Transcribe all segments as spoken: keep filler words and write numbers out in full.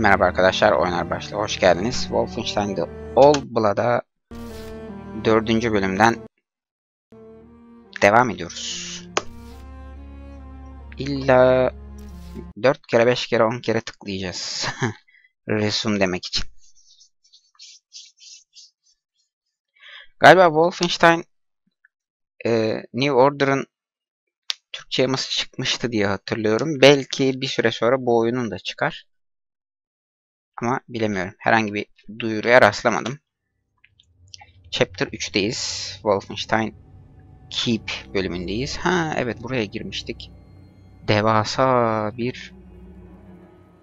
Merhaba arkadaşlar, oynar başla hoş geldiniz. Wolfenstein The Old Blood'a dördüncü bölümden devam ediyoruz. İlla dört kere, beş kere, on kere tıklayacağız. Resume demek için. Galiba Wolfenstein e, New Order'ın Türkçe yaması çıkmıştı diye hatırlıyorum. Belki bir süre sonra bu oyunun da çıkar. Ama bilemiyorum. Herhangi bir duyuruya rastlamadım. Chapter üç'teyiz. Wolfenstein Keep bölümündeyiz. Ha evet, buraya girmiştik. Devasa bir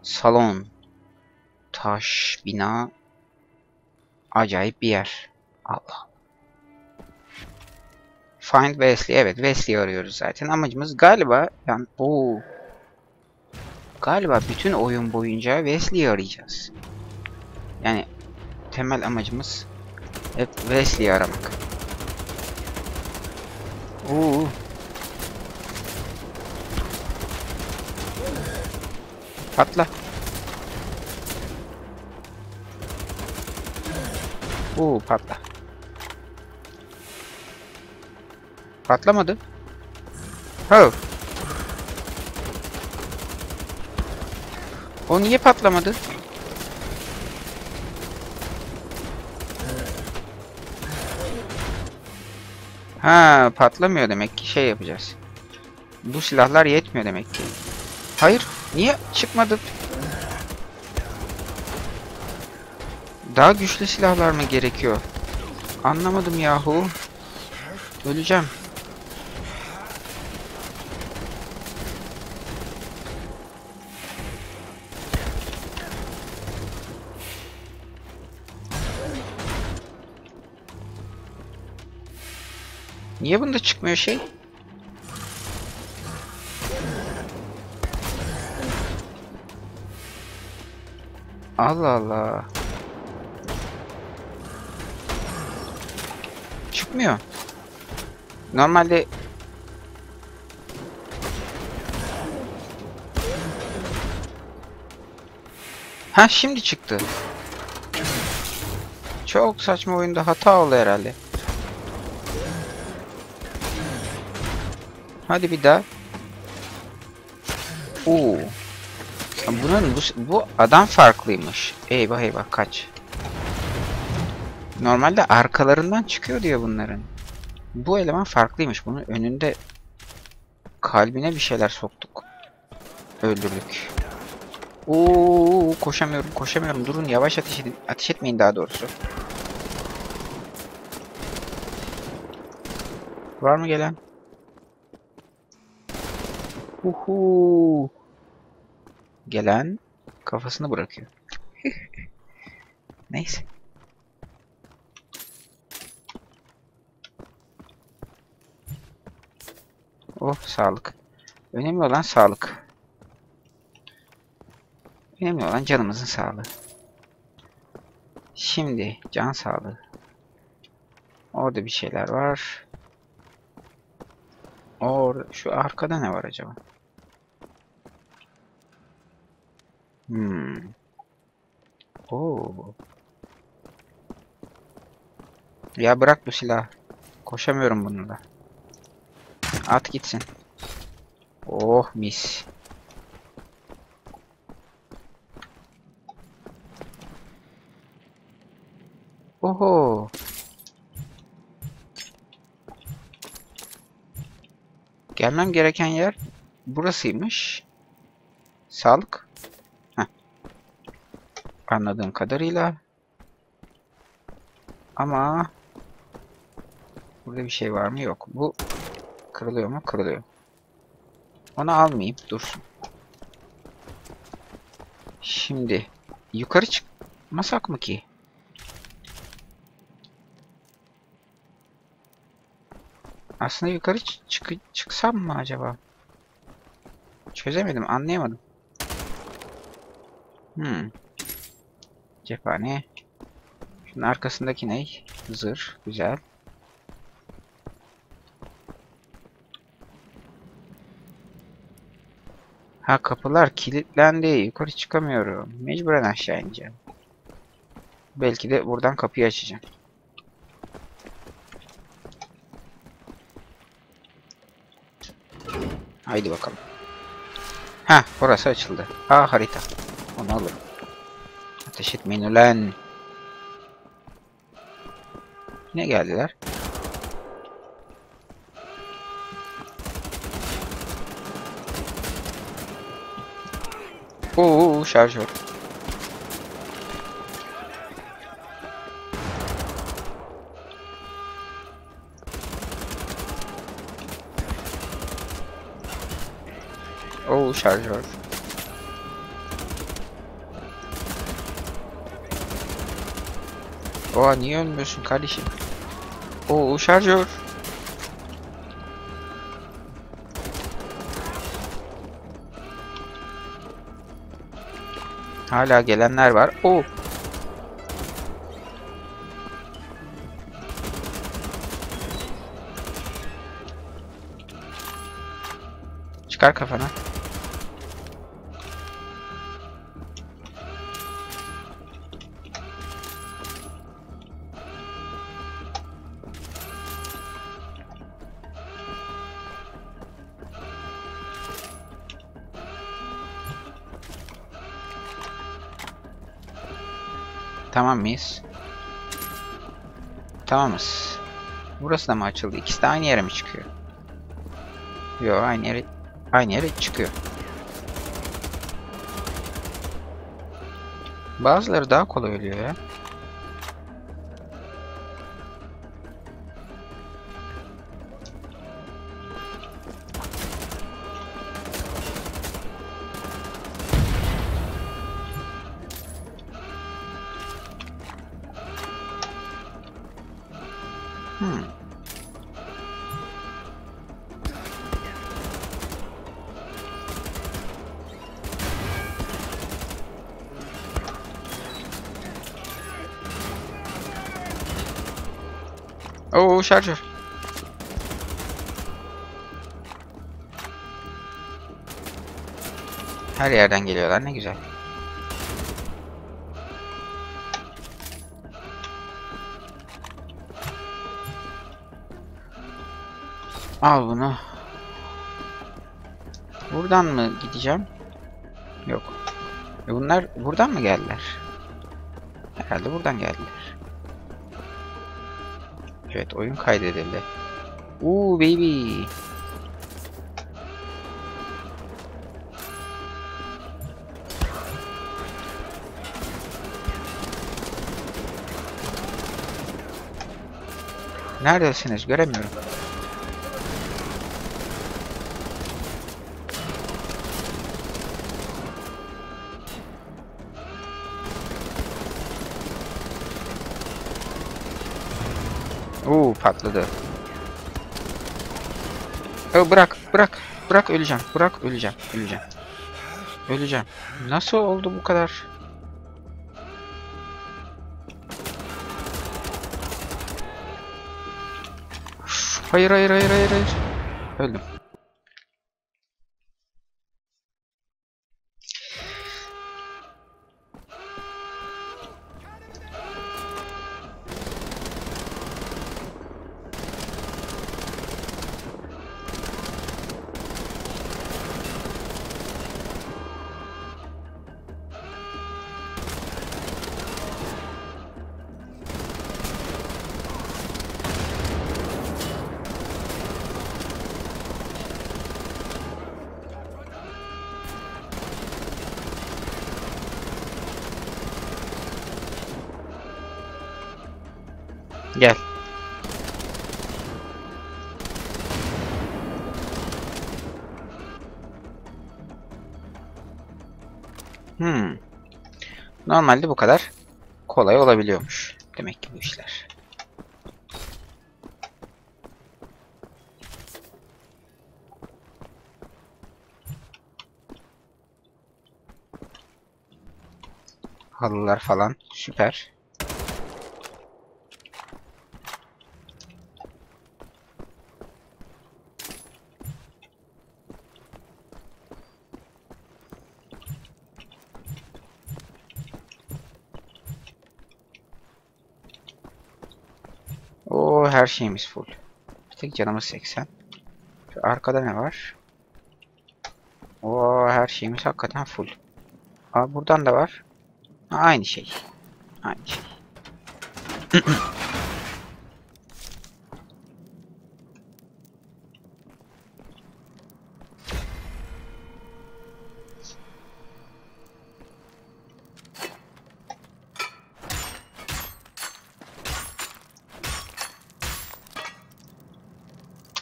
salon. Taş bina. Acayip bir yer. Allah. Find Wesley. Evet, Wesley'i arıyoruz zaten. Amacımız galiba... Yani, ooo. Galiba bütün oyun boyunca Wesley'i arayacağız. Yani temel amacımız hep Wesley'i aramak. Oo. Patla. Oo, patla. Patlamadı. Ho. O niye patlamadı? Ha, patlamıyor demek ki, şey yapacağız. Bu silahlar yetmiyor demek ki. Hayır, niye çıkmadı? Daha güçlü silahlar mı gerekiyor? Anlamadım yahu. Öleceğim. Niye bunda çıkmıyor şey? Allah Allah. Çıkmıyor. Normalde ha şimdi çıktı. Çok saçma, oyunda hata oldu herhalde. Hadi bir daha. Oo. Bunun bu, bu adam farklıymış. Eyvah eyvah, kaç. Normalde arkalarından çıkıyor diyor bunların. Bu eleman farklıymış. Bunun önünde kalbine bir şeyler soktuk. Öldürdük. Oo, koşamıyorum, koşamıyorum. Durun, yavaş ateş edin. Ateş etmeyin daha doğrusu. Var mı gelen? Uhu. Gelen kafasını bırakıyor. Neyse. Oh, sağlık. Önemli olan sağlık. Önemli olan canımızın sağlığı. Şimdi can sağlığı. Orada bir şeyler var. Or şu arkada ne var acaba? Hmm. Oo. Ya bırak bu silah. Koşamıyorum bununla. At gitsin. Oh mis. Oho. Gelmem gereken yer burasıymış. Sağlık. Heh. Anladığım kadarıyla. Ama burada bir şey var mı? Yok. Bu kırılıyor mu? Kırılıyor. Onu almayayım. Dursun. Şimdi yukarı çıkmasak mı ki? Aslında yukarı çık çıksam mı acaba? Çözemedim, anlayamadım. Hmm. Cephane. Şunun arkasındaki ne? Zırh. Güzel. Ha, kapılar kilitlendi. Yukarı çıkamıyorum. Mecburen aşağı ineceğim. Belki de buradan kapıyı açacağım. Haydi bakalım. Ha, orası açıldı. Ha, harita. Onu alırım. Ateş etmeyin ulan. Ne geldiler? Oo, şarjör. Oo, şarjör. Oha, niye ölmüyorsun kardeşim? Oo, şarjör. Hala gelenler var. Oo. Çıkar kafana. Tamam mıyız? Tamamız. Burası da mı açıldı? İkisi de aynı yere mi çıkıyor? Yok, aynı yere, aynı yere çıkıyor. Bazıları daha kolay ölüyor ya. Hmm. Oo, şarjör. Her yerden geliyorlar, ne güzel. Al bunu. Buradan mı gideceğim? Yok. E bunlar buradan mı geldiler? Herhalde buradan geldiler. Evet, oyun kaydedildi. Uuu, baby. Neredesiniz? Göremiyorum. Oo, patladı. Ö, bırak, bırak, bırak, öleceğim, bırak, öleceğim, öleceğim, öleceğim. Nasıl oldu bu kadar? Hayır, hayır, hayır, hayır, hayır. Öldüm. Gel. Hmm. Normalde bu kadar kolay olabiliyormuş. Demek ki bu işler. Halılar falan süper. Araba her şeyimiz full. Bir tek canımız seksen. Şu arkada ne var? Oo, her şeyimiz hakikaten full. Aa, buradan da var. Ha, aynı şey. Aynı şey.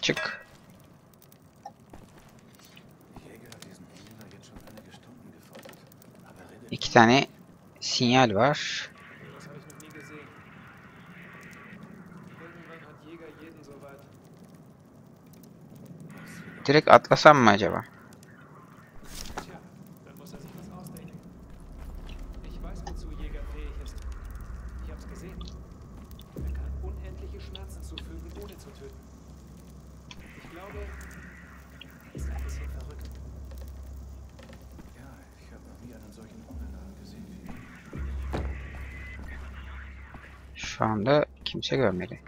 Çık. İki tane sinyal var. Direkt atlasam mı acaba? Şu anda kimse görmedi.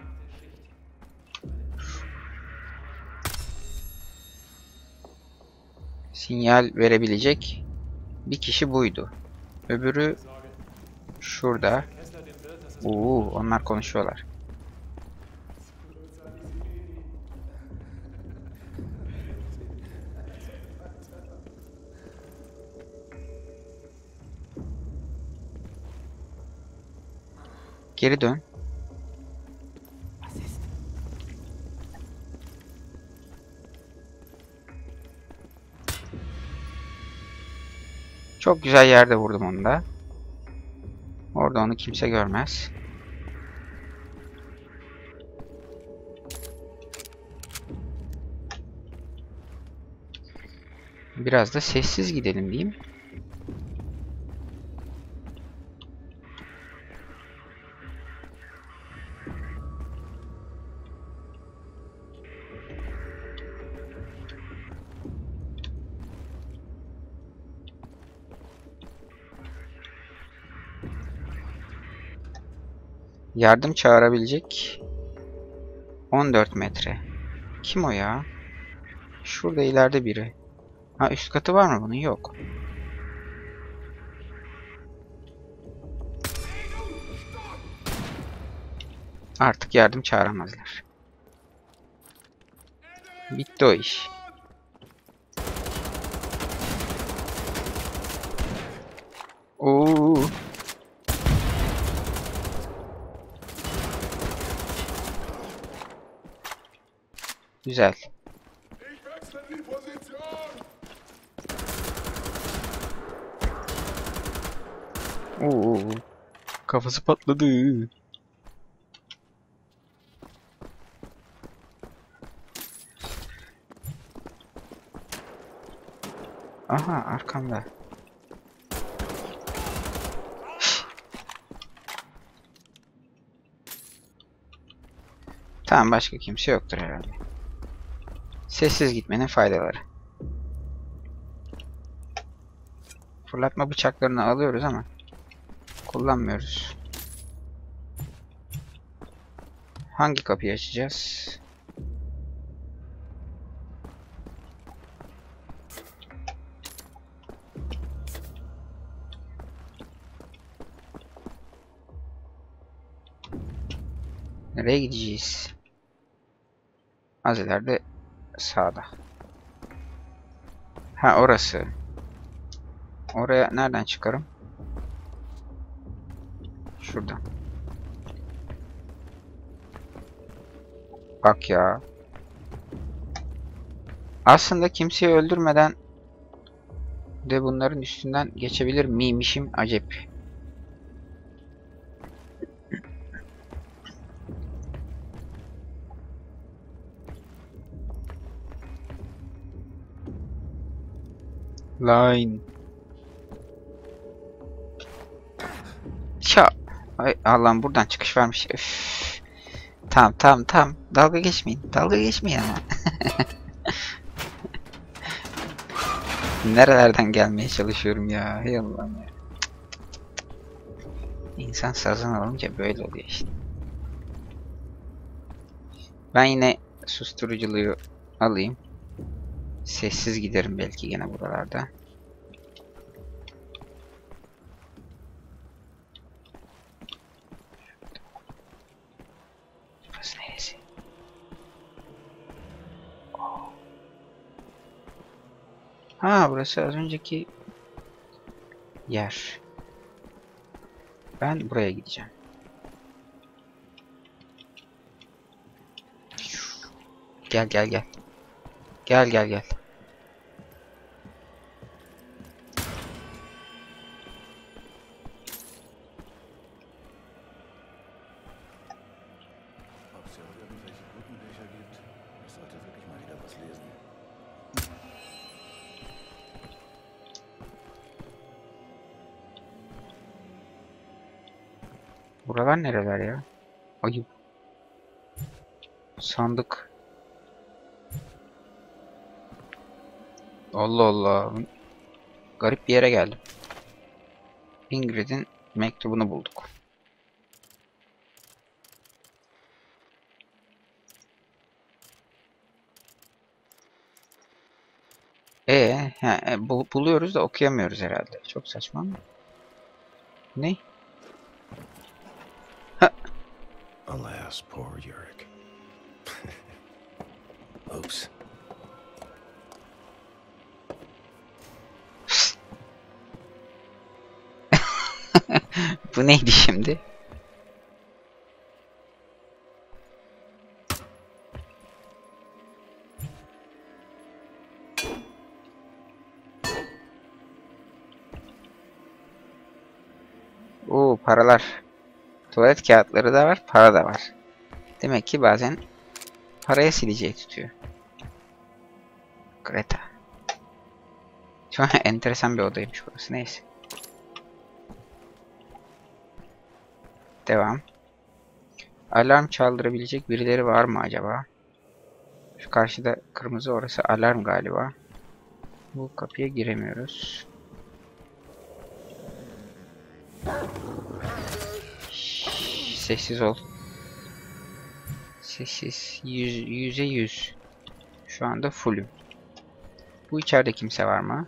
Sinyal verebilecek bir kişi buydu. Öbürü şurada. Uuu, onlar konuşuyorlar. Geri dön. Çok güzel yerde vurdum onu da. Orada onu kimse görmez. Biraz da sessiz gidelim diyeyim. Yardım çağırabilecek on dört metre. Kim o ya? Şurada ileride biri. Ha, üst katı var mı bunun? Yok. Artık yardım çağıramazlar. Bitti o iş. Oo. Güzel. Oo, kafası patladı. Aha, arkamda. Tamam, başka kimse yoktur herhalde. Sessiz gitmenin faydaları. Fırlatma bıçaklarını alıyoruz ama kullanmıyoruz. Hangi kapıyı açacağız? Nereye gideceğiz? Az ileride sağda. Ha, orası. Oraya nereden çıkarım? Şuradan. Bak ya. Aslında kimseyi öldürmeden de bunların üstünden geçebilir miymişim acep. Line. Ya. Ay Allah'ım, buradan çıkış varmış. Üff. Tamam tamam tamam. Dalga geçmeyin. Dalga geçmeyin ama. Nerelerden gelmeye çalışıyorum ya. Hey Allah'ım ya. İnsan sazan alınca böyle oluyor işte. Ben yine susturuculuğu alayım. Sessiz giderim belki gene buralarda. Burası neresi? Oh. Ha, burası az önceki yer. Ben buraya gideceğim. Gel gel gel. Gel gel gel. Buralar nereler ya? Ayıp. Sandık. Allah Allah. Garip bir yere geldim. Ingrid'in mektubunu bulduk. Ee, he, bu, buluyoruz da okuyamıyoruz herhalde. Çok saçma mı? Ne? Ha. Alas, poor Yurek. Oops. Bu neydi şimdi? Oo, paralar. Tuvalet kağıtları da var, para da var. Demek ki bazen paraya sileceği tutuyor. Greta. Çok enteresan bir odaymış burası. Neyse. Devam. Alarm çaldırabilecek birileri var mı acaba? Şu karşıda kırmızı, orası alarm galiba. Bu kapıya giremiyoruz. Şşş, sessiz ol. Sessiz. Yüz, yüze yüz. Şu anda fullüm. Bu içeride kimse var mı?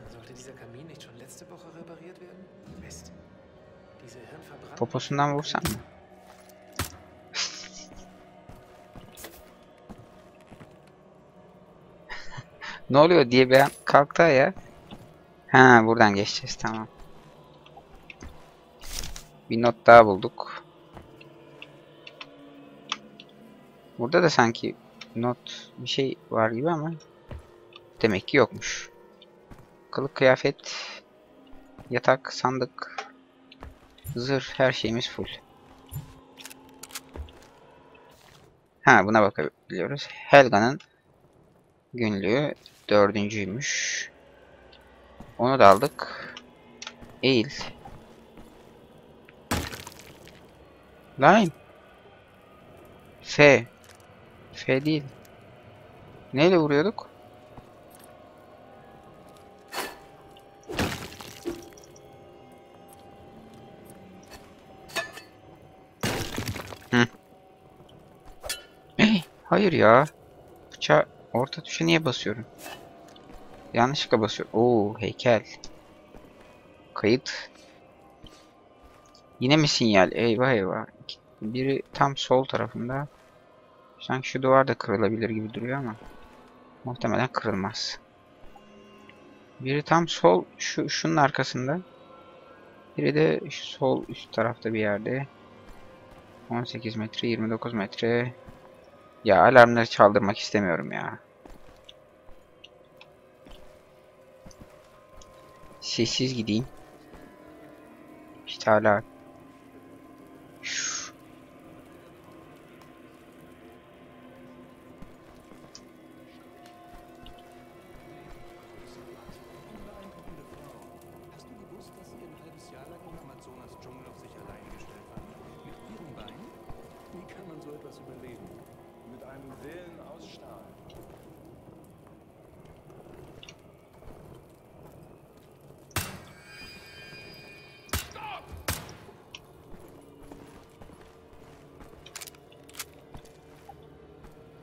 Poposundan vursam mı? Ne oluyor diye ben kalktı ya. Ha, buradan geçeceğiz, tamam. Bir not daha bulduk. Burada da sanki not bir şey var gibi ama demek ki yokmuş. Kılık kıyafet, yatak, sandık, zırh, her şeyimiz full. Ha, buna bakabiliyoruz. Helga'nın günlüğü dördüncüymüş. Onu da aldık. Eğil. Lime. F. F değil. Neyle vuruyorduk? Hı. Hey, hayır ya. Bıçağı orta tuşa niye basıyorum? Yanlışlıkla basıyorum. Oo, heykel. Kayıt. Yine mi sinyal? Eyvah eyvah. Biri tam sol tarafında. Sanki şu duvar da kırılabilir gibi duruyor ama muhtemelen kırılmaz. Biri tam sol, şu şunun arkasında. Biri de şu sol üst tarafta bir yerde. on sekiz metre, yirmi dokuz metre. Ya alarmları çaldırmak istemiyorum ya. Sessiz gideyim. İşte hala. Şuh.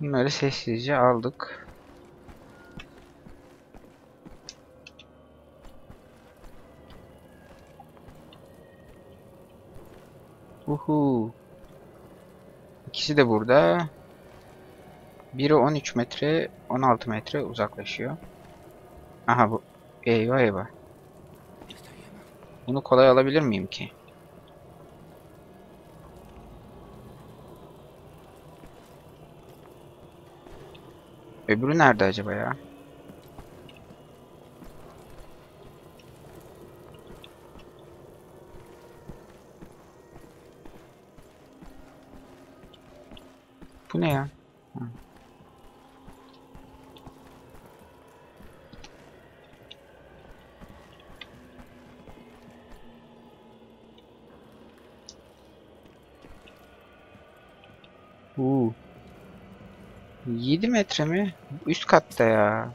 Bunları sessizce aldık. Uhu. İkisi de burada. Biri on üç metre, on altı metre uzaklaşıyor. Aha bu. Eyvah eyvah. Bunu kolay alabilir miyim ki? Öbürü nerede acaba ya? Bu ne ya? Hı. Uuu. yedi metre mi? Üst katta ya.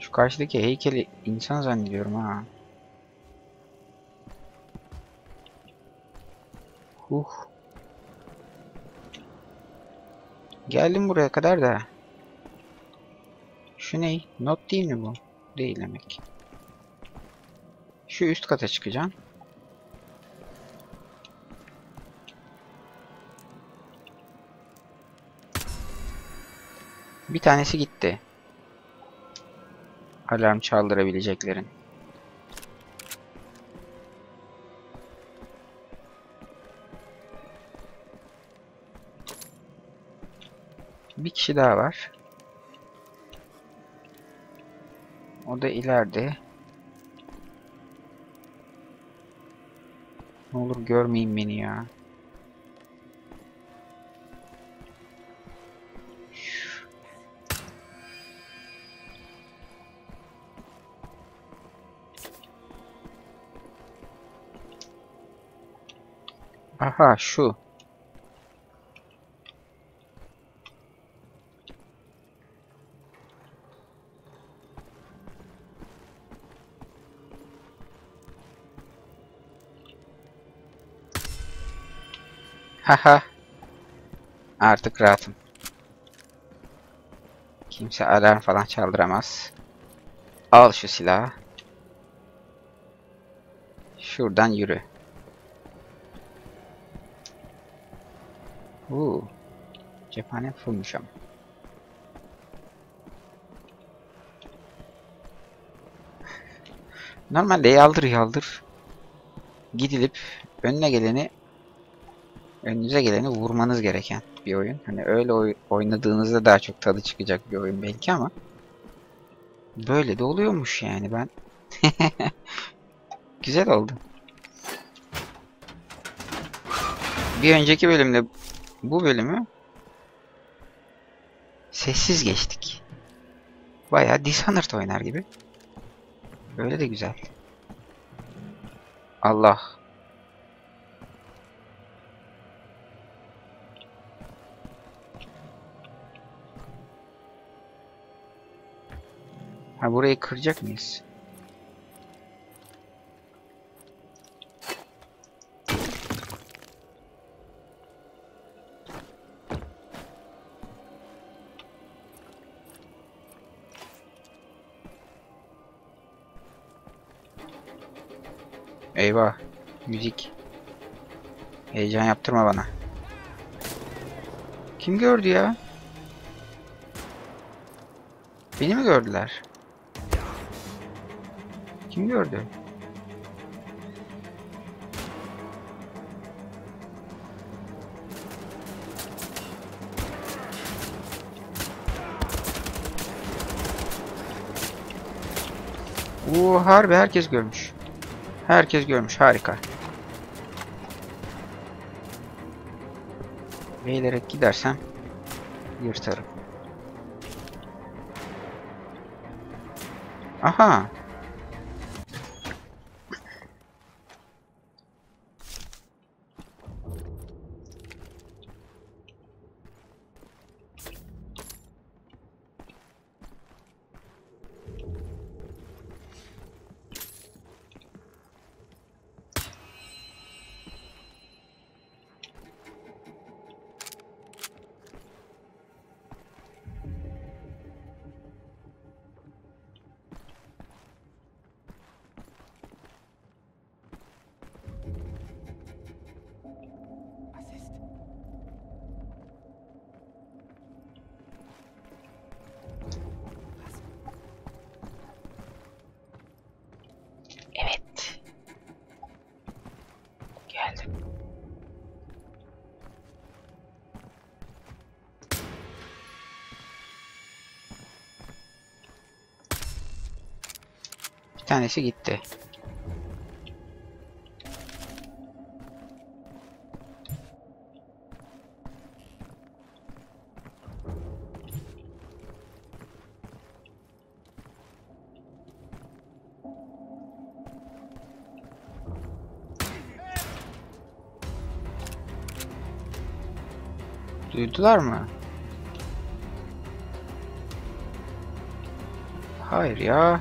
Şu karşıdaki heykeli insan zannediyorum ha. Huh. Geldim buraya kadar da. Şu ne? Not değil mi bu? Değil demek. Şu üst kata çıkacağım. Bir tanesi gitti. Alarm çaldırabileceklerin. Bir kişi daha var. O da ileride. Ne olur görmeyin beni ya. Aha şu. Haha. Artık rahatım. Kimse alarm falan çaldıramaz. Al şu silahı. Şuradan yürü. Uuu. Cephane fullmuş ama. Normalde yaldır yaldır gidilip önüne geleni, önünüze geleni vurmanız gereken bir oyun. Hani öyle oy oynadığınızda daha çok tadı çıkacak bir oyun belki ama böyle de oluyormuş yani ben. Güzel oldu. Bir önceki bölümde bu bölümü sessiz geçtik. Bayağı Dishonored oynar gibi. Öyle de güzel. Allah. Ha burayı kıracak mıyız? Eyvah. Müzik. Heyecan yaptırma bana. Kim gördü ya? Beni mi gördüler? Kim gördü? Oo, harbi herkes görmüş. Herkes görmüş. Harika. Eğilerek gidersem yırtarım. Aha. Bir tanesi gitti. Duydular mı? Hayır ya.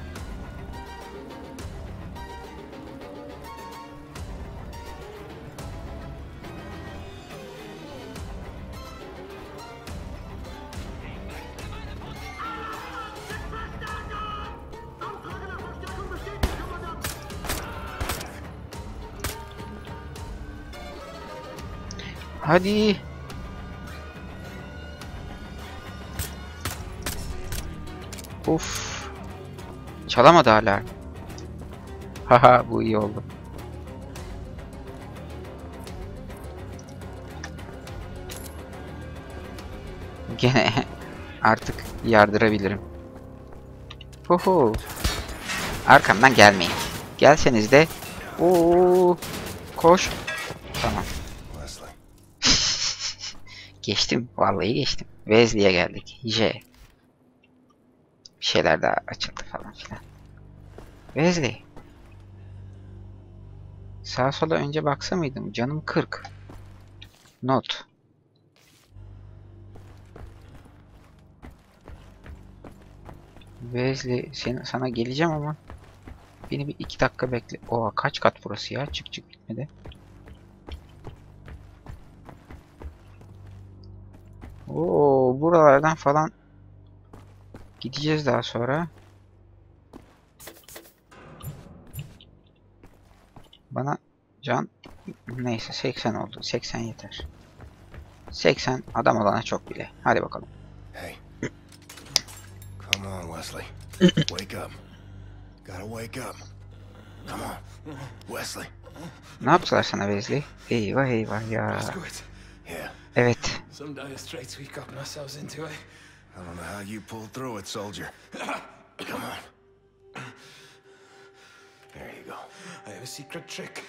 Hadi. Of. Çalamadı hala. Haha bu iyi oldu. Gene artık yardırabilirim. Oho. Arkamdan gelmeyin. Gelseniz de ooo koş. Tamam. Geçtim. Vallahi geçtim. Wesley'e geldik. J. Bir şeyler daha açıldı falan filan. Wesley. Sağa sola önce baksa mıydım? Canım kırk. Not. Wesley sen, sana geleceğim ama beni bir iki dakika bekle. Oha kaç kat burası ya? Çık çık gitmedi. Oo buralardan falan gideceğiz daha sonra. Bana can neyse seksen oldu. seksen yeter. seksen adam olana çok bile. Hadi bakalım. Hey. Come on Wesley. Wake up. Gotta wake up. Come on. Wesley. Ne yaptılar sana Wesley? Eyvah eyvah ya. Evet. I don't know how you pulled through it, soldier. Come on. There you go. I have a secret trick.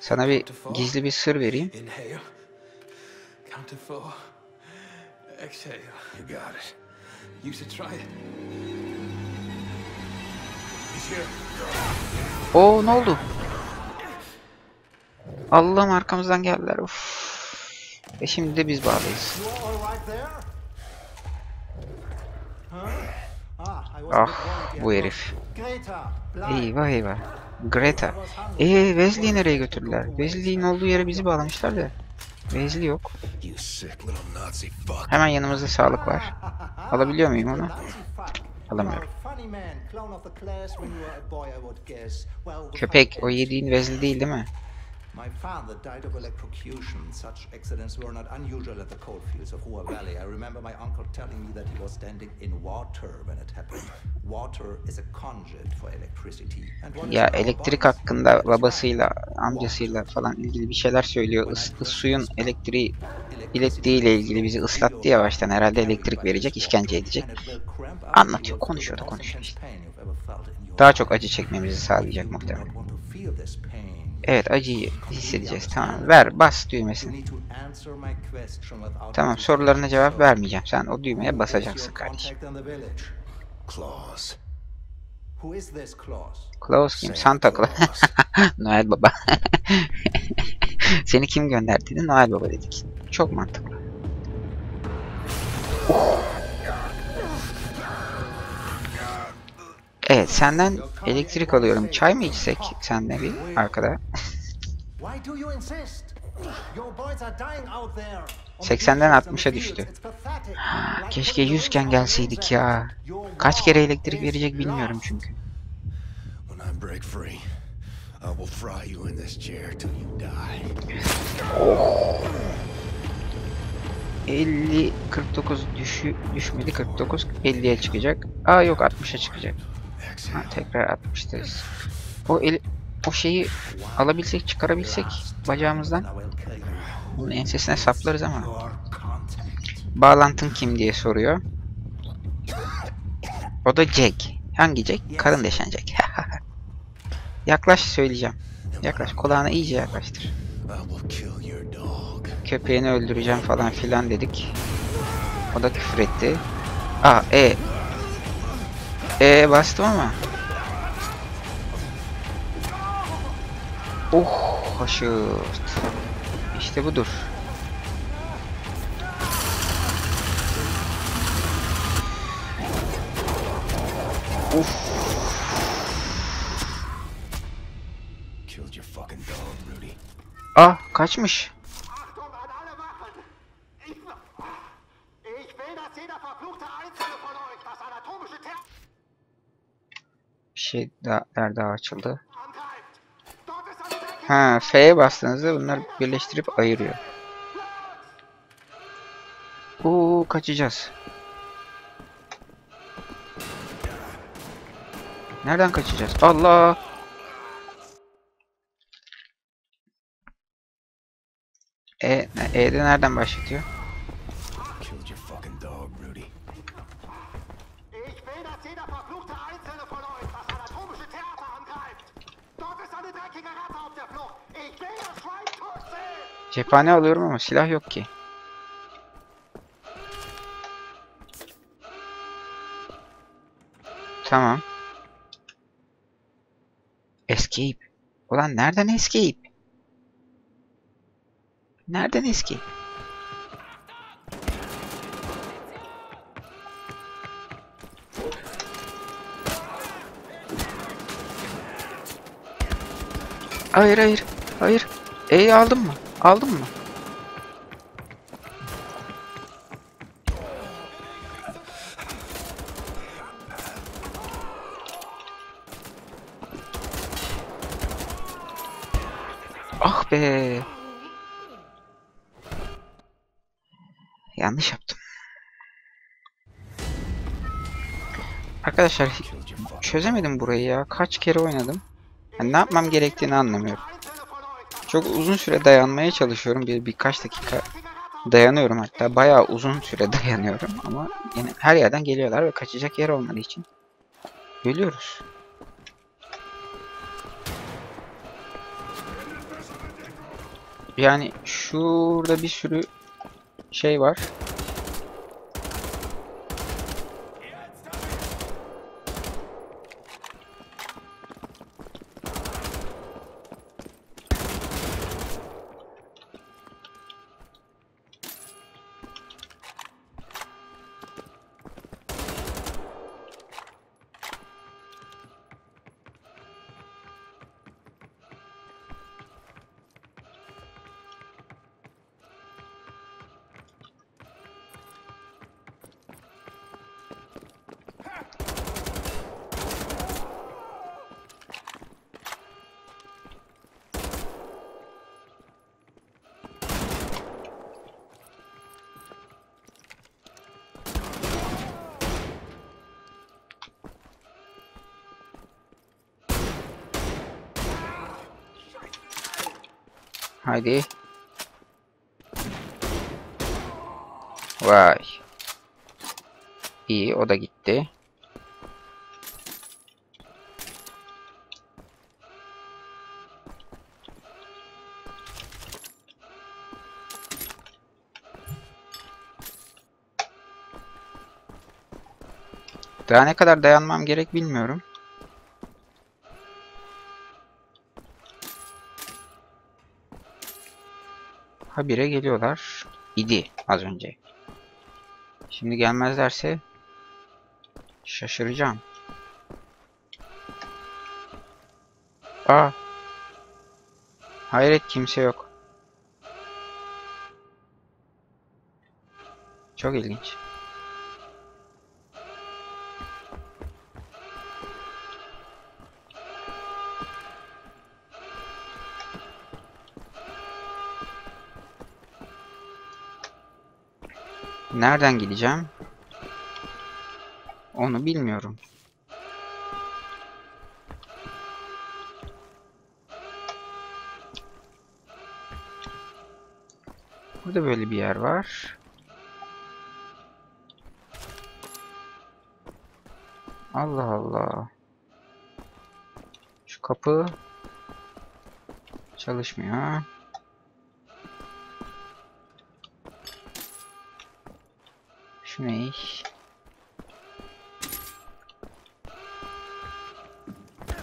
Sana bir gizli bir sır vereyim. Inhale. Count to four. Exhale. You got it. You should try it. Oo, ne oldu? Allah'ım arkamızdan geldiler. Of. Ve şimdi de biz bağlıyız. Ah bu herif. Eyvah eyvah. Greta. Eee Wesley'i nereye götürdüler? Wesley'in olduğu yere bizi bağlamışlar da. Wesley yok. Hemen yanımızda sağlık var. Alabiliyor muyum onu? Alamıyorum. Köpek o yediğin Wesley değil değil mi? My father died of electrocution. Such accidents were not unusual at the coalfields of Hua Valley. I remember my uncle telling me that he was standing in water when it happened. Water is a conduit for electricity. Ya elektrik hakkında babasıyla, amcasıyla falan ilgili bir şeyler söylüyor. Is, is, suyun elektriği ilettiğiyle ilgili bizi ıslattı ya baştan. Herhalde elektrik verecek, işkence edecek. Anlatıyor, konuşuyor da konuşuyor işte. Daha çok acı çekmemizi sağlayacak muhtemelen. Evet acıyı hissedeceğiz. Tamam ver bas düğmesini. Tamam sorularına cevap vermeyeceğim. Sen o düğmeye basacaksın kardeşim. Klaus. Klaus kim? Santa Claus. Noel Baba. Seni kim gönderdi? Noel Baba dedik. Çok mantıklı. Oh. Evet, senden elektrik alıyorum. Çay mı içsek senle bir arkada? seksenden altmışa düştü. Keşke yüzken gelseydik ya. Kaç kere elektrik verecek bilmiyorum çünkü. Oh. elli kırk dokuz düşü, düşmedi. kırk dokuz elliye çıkacak. Aa yok altmışa çıkacak. Ha, tekrar altmıştayız. O el, o şeyi alabilsek, çıkarabilsek bacağımızdan bunun ensesine saplarız ama. Bağlantın kim diye soruyor. O da Jack. Hangi yiyecek? Karın deşenecek. Yaklaş söyleyeceğim. Yaklaş. Kulağına iyice yaklaştır. Köpeğini öldüreceğim falan filan dedik. O da küfür etti. Aa e. E bastım ama. Oh haşırt. İşte budur. Of. Ah kaçmış. Bir şey daha, daha açıldı. Ha, F'ye bastığınızda bunlar birleştirip ayırıyor. Oo kaçacağız. Nereden kaçacağız? Allah! E, E'de nereden başlatıyor? Cephane alıyorum ama silah yok ki. Tamam. Escape. Ulan nereden escape? Nereden escape? Hayır hayır. Hayır. E'yi aldın mı? Aldın mı? Ah be. Yanlış yaptım. Arkadaşlar çözemedim burayı ya. Kaç kere oynadım. Yani ne yapmam gerektiğini anlamıyorum. Çok uzun süre dayanmaya çalışıyorum. Bir birkaç dakika dayanıyorum hatta. Bayağı uzun süre dayanıyorum ama yani her yerden geliyorlar ve kaçacak yer olmadığı için ölüyoruz. Yani şurada bir sürü şey var. Haydi. Vay. İyi, o da gitti. Daha ne kadar dayanmam gerek bilmiyorum. Habire geliyorlar. İdi az önce. Şimdi gelmezlerse şaşıracağım. Aa. Hayret kimse yok. Çok ilginç. Nereden gideceğim? Onu bilmiyorum. Burada böyle bir yer var. Allah Allah. Şu kapı çalışmıyor. Şu ne iş?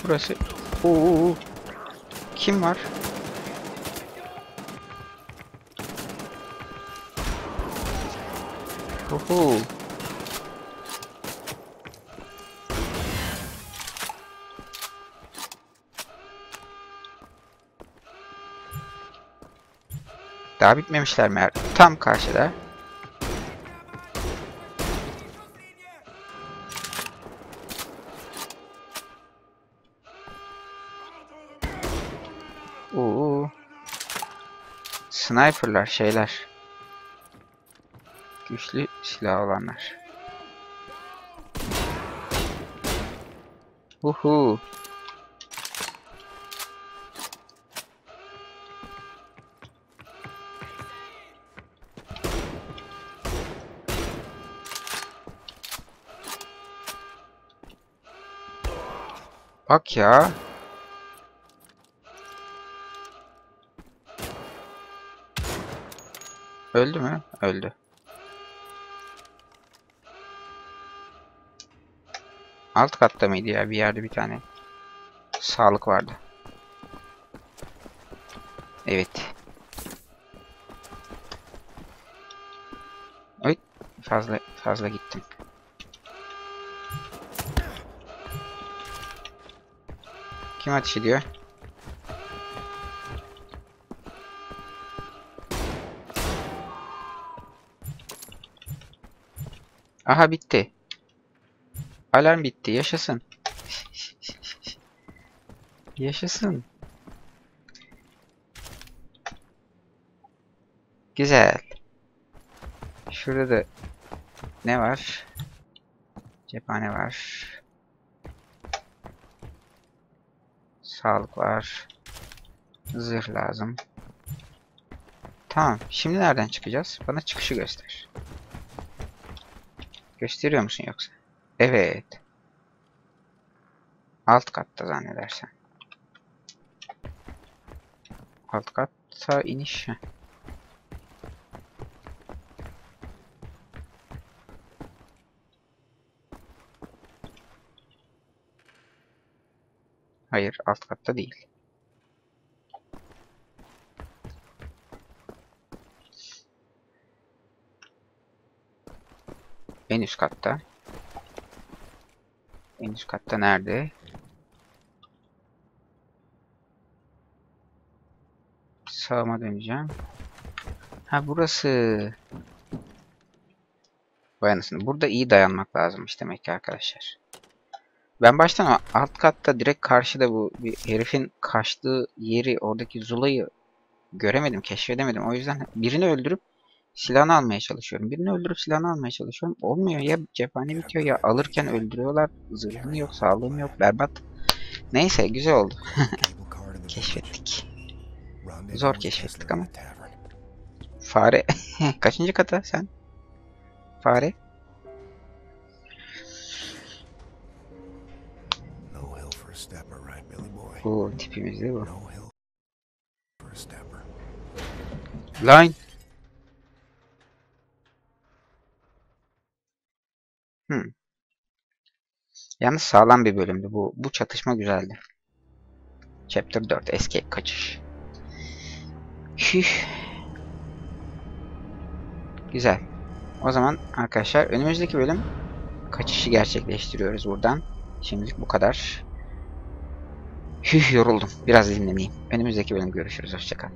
Burası. Oo. Kim var? Oho. Daha bitmemişler meğer. Tam karşıda. Oo. Sniper'lar, şeyler. Güçlü silah olanlar. Uhu. Bak ya. Öldü mü? Öldü. Alt katta mıydı ya? Bir yerde bir tane sağlık vardı. Evet. Oy, fazla fazla gittim. Kim ateş ediyor? Aha, bitti. Alarm bitti. Yaşasın. Yaşasın. Güzel. Şurada da ne var? Cephane var. Sağlık var. Zırh lazım. Tamam. Şimdi nereden çıkacağız? Bana çıkışı göster. Gösteriyor musun yoksa? Evet. Alt katta zannedersen. Alt katta iniş. Hayır, alt katta değil. En üst katta. En üst katta nerede? Sağıma döneceğim. Ha, burası. Vay anasını. Burada iyi dayanmak lazımmış demek ki arkadaşlar. Ben baştan alt katta direkt karşıda bu bir herifin kaçtığı yeri, oradaki Zula'yı göremedim, keşfedemedim. O yüzden birini öldürüp silahını almaya çalışıyorum. Birini öldürüp silahını almaya çalışıyorum. Olmuyor ya, cephane bitiyor ya, alırken öldürüyorlar. Zırhım yok, sağlığım yok, berbat. Neyse, güzel oldu. Keşfettik. Zor keşfettik ama. Fare. Kaçıncı kata sen? Fare. Oo, tipimiz de bu. Line. Hmm. Yalnız sağlam bir bölümdü bu. Bu çatışma güzeldi. Chapter dört. Escape, kaçış. Hüh. Güzel. O zaman arkadaşlar önümüzdeki bölüm kaçışı gerçekleştiriyoruz buradan. Şimdilik bu kadar. Hüh, yoruldum. Biraz dinleneyim. Önümüzdeki bölüm görüşürüz. Hoşça kalın.